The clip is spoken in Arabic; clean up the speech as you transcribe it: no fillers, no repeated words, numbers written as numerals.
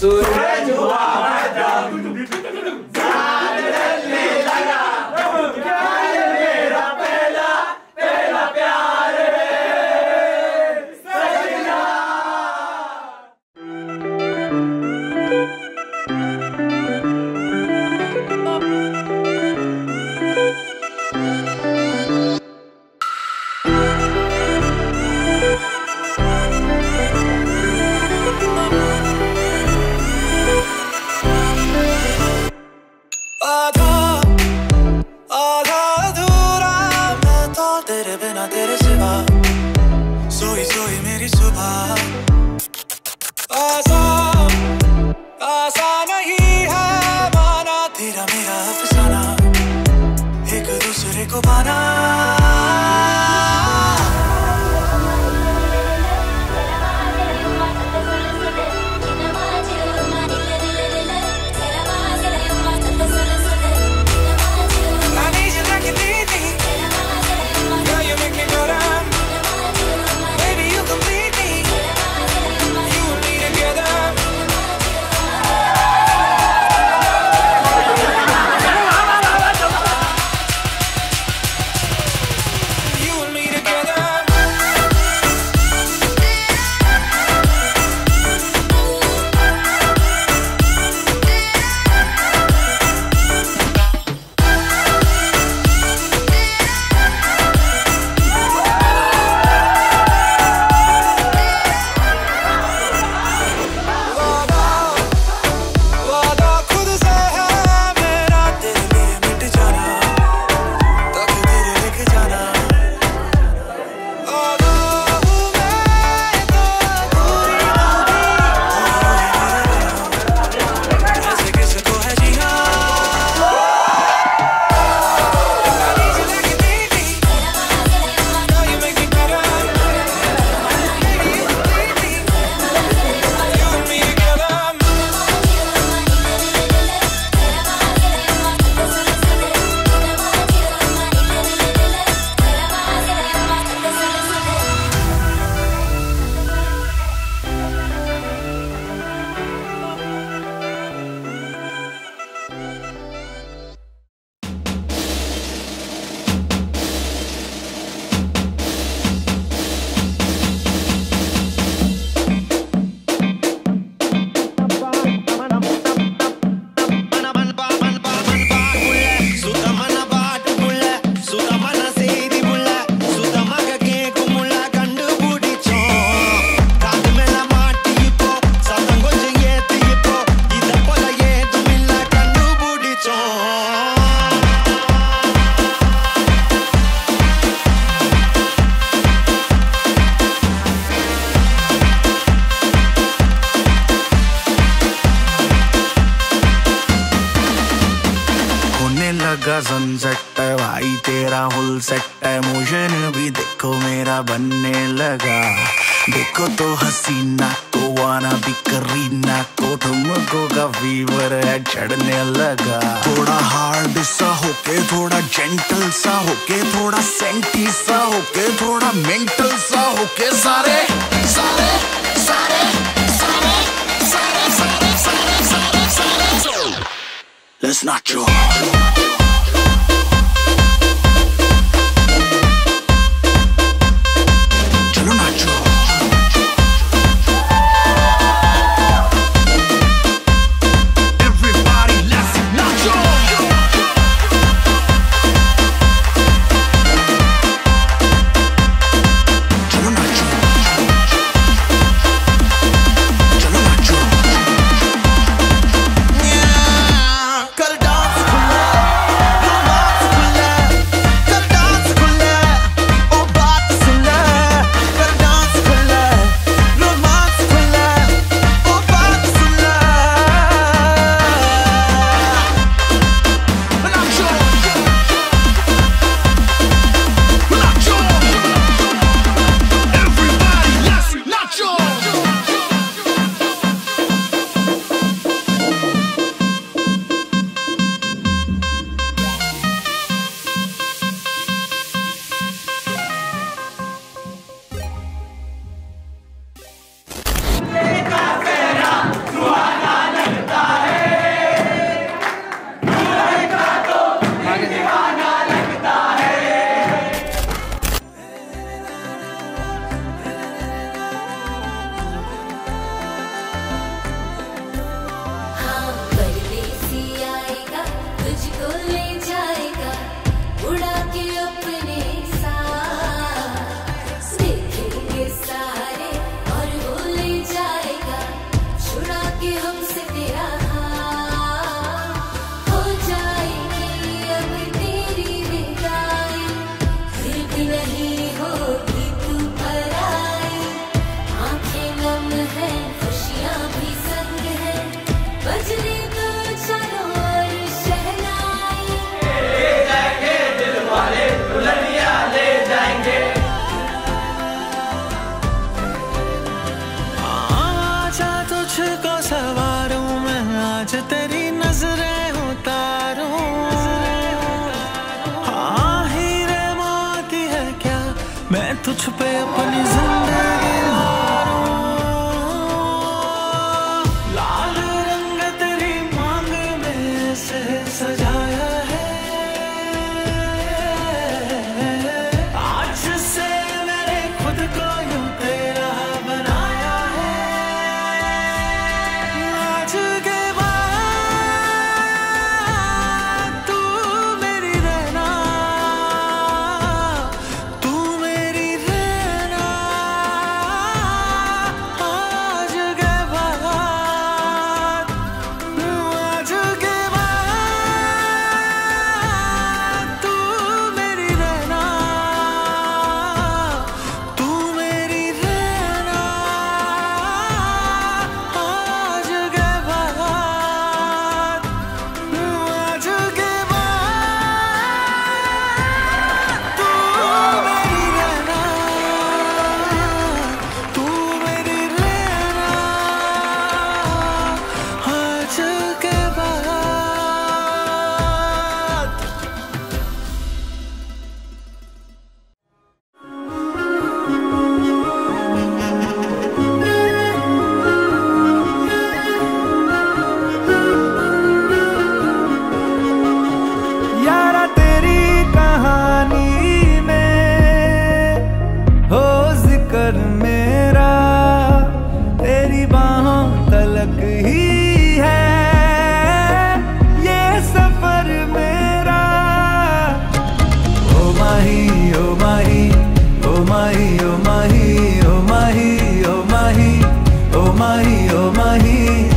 سراجها مهدا زاد اللي لگا جان میرا پہلا پہلا پیار ہے سجنا هي يوم هي.